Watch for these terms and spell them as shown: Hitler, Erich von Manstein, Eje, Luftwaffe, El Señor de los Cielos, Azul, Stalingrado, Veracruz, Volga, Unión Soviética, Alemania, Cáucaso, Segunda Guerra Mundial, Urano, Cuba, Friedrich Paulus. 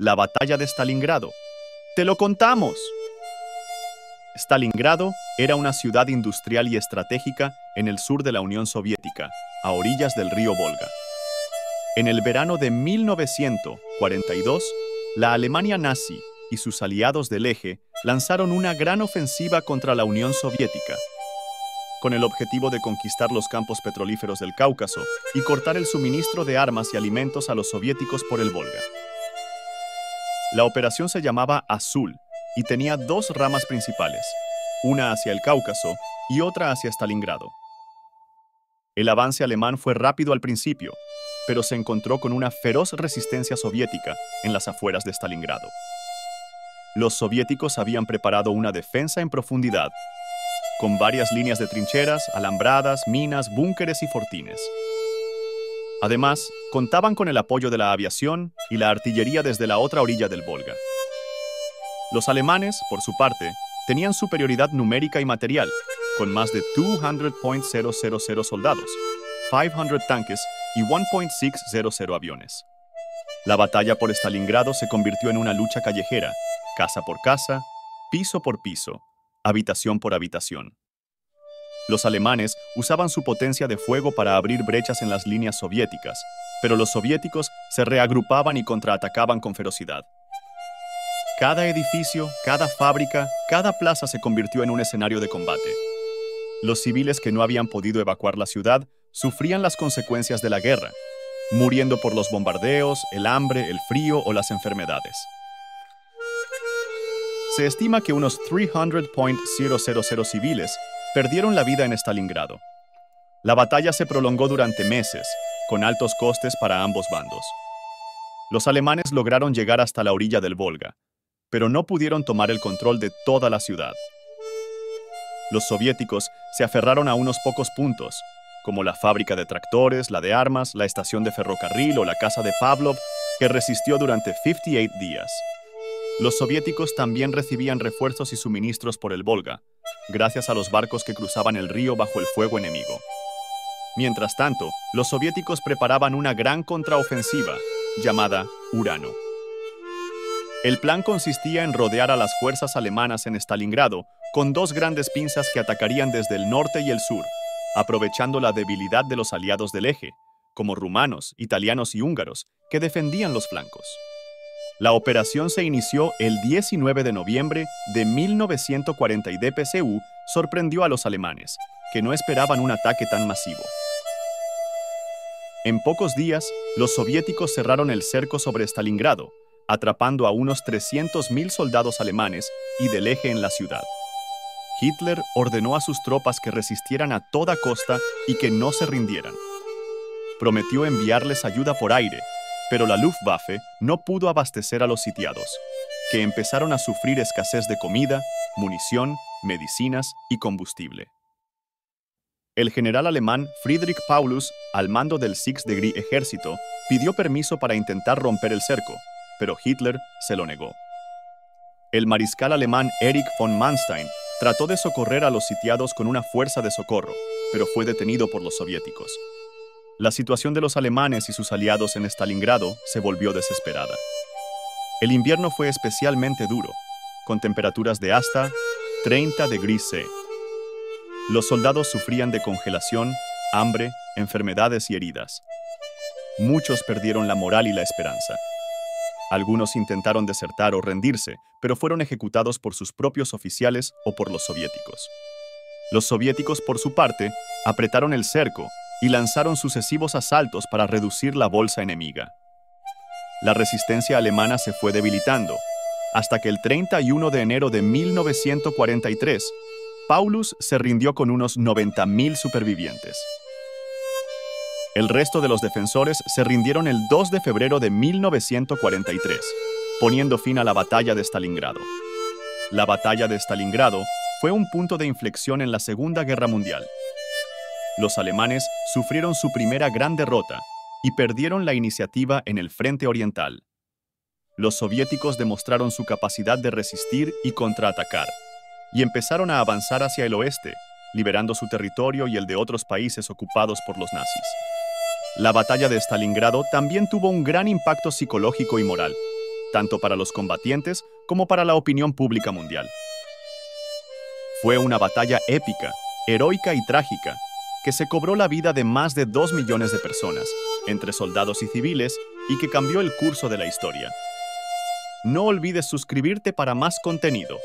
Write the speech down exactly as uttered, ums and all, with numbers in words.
la batalla de Stalingrado. ¡Te lo contamos! Stalingrado era una ciudad industrial y estratégica en el sur de la Unión Soviética, a orillas del río Volga. En el verano de mil novecientos cuarenta y dos, la Alemania nazi y sus aliados del Eje lanzaron una gran ofensiva contra la Unión Soviética, con el objetivo de conquistar los campos petrolíferos del Cáucaso y cortar el suministro de armas y alimentos a los soviéticos por el Volga. La operación se llamaba Azul y tenía dos ramas principales, una hacia el Cáucaso y otra hacia Stalingrado. El avance alemán fue rápido al principio, pero se encontró con una feroz resistencia soviética en las afueras de Stalingrado. Los soviéticos habían preparado una defensa en profundidad, con varias líneas de trincheras, alambradas, minas, búnkeres y fortines. Además, contaban con el apoyo de la aviación y la artillería desde la otra orilla del Volga. Los alemanes, por su parte, tenían superioridad numérica y material, con más de doscientos mil soldados, quinientos tanques y mil seiscientos aviones. La batalla por Stalingrado se convirtió en una lucha callejera, casa por casa, piso por piso, habitación por habitación. Los alemanes usaban su potencia de fuego para abrir brechas en las líneas soviéticas, pero los soviéticos se reagrupaban y contraatacaban con ferocidad. Cada edificio, cada fábrica, cada plaza se convirtió en un escenario de combate. Los civiles que no habían podido evacuar la ciudad sufrían las consecuencias de la guerra, muriendo por los bombardeos, el hambre, el frío o las enfermedades. Se estima que unos trescientos mil civiles perdieron la vida en Stalingrado. La batalla se prolongó durante meses, con altos costes para ambos bandos. Los alemanes lograron llegar hasta la orilla del Volga, pero no pudieron tomar el control de toda la ciudad. Los soviéticos se aferraron a unos pocos puntos, como la fábrica de tractores, la de armas, la estación de ferrocarril o la casa de Pavlov, que resistió durante cincuenta y ocho días. Los soviéticos también recibían refuerzos y suministros por el Volga, gracias a los barcos que cruzaban el río bajo el fuego enemigo. Mientras tanto, los soviéticos preparaban una gran contraofensiva, llamada Urano. El plan consistía en rodear a las fuerzas alemanas en Stalingrado con dos grandes pinzas que atacarían desde el norte y el sur, aprovechando la debilidad de los aliados del Eje, como rumanos, italianos y húngaros, que defendían los flancos. La operación se inició el diecinueve de noviembre de mil novecientos cuarenta y D P C U sorprendió a los alemanes, que no esperaban un ataque tan masivo. En pocos días, los soviéticos cerraron el cerco sobre Stalingrado, atrapando a unos trescientos mil soldados alemanes y del Eje en la ciudad. Hitler ordenó a sus tropas que resistieran a toda costa y que no se rindieran. Prometió enviarles ayuda por aire, pero la Luftwaffe no pudo abastecer a los sitiados, que empezaron a sufrir escasez de comida, munición, medicinas y combustible. El general alemán Friedrich Paulus, al mando del sexto Ejército, pidió permiso para intentar romper el cerco, pero Hitler se lo negó. El mariscal alemán Erich von Manstein trató de socorrer a los sitiados con una fuerza de socorro, pero fue detenido por los soviéticos. La situación de los alemanes y sus aliados en Stalingrado se volvió desesperada. El invierno fue especialmente duro, con temperaturas de hasta treinta grados Celsius. Los soldados sufrían de congelación, hambre, enfermedades y heridas. Muchos perdieron la moral y la esperanza. Algunos intentaron desertar o rendirse, pero fueron ejecutados por sus propios oficiales o por los soviéticos. Los soviéticos, por su parte, apretaron el cerco y lanzaron sucesivos asaltos para reducir la bolsa enemiga. La resistencia alemana se fue debilitando, hasta que el treinta y uno de enero de mil novecientos cuarenta y tres, Paulus se rindió con unos noventa mil supervivientes. El resto de los defensores se rindieron el dos de febrero de mil novecientos cuarenta y tres, poniendo fin a la batalla de Stalingrado. La batalla de Stalingrado fue un punto de inflexión en la Segunda Guerra Mundial. Los alemanes sufrieron su primera gran derrota y perdieron la iniciativa en el frente oriental. Los soviéticos demostraron su capacidad de resistir y contraatacar, y empezaron a avanzar hacia el oeste, liberando su territorio y el de otros países ocupados por los nazis. La batalla de Stalingrado también tuvo un gran impacto psicológico y moral. tanto para los combatientes como para la opinión pública mundial. Fue una batalla épica, heroica y trágica, que se cobró la vida de más de dos millones de personas, entre soldados y civiles, y que cambió el curso de la historia. No olvides suscribirte para más contenido.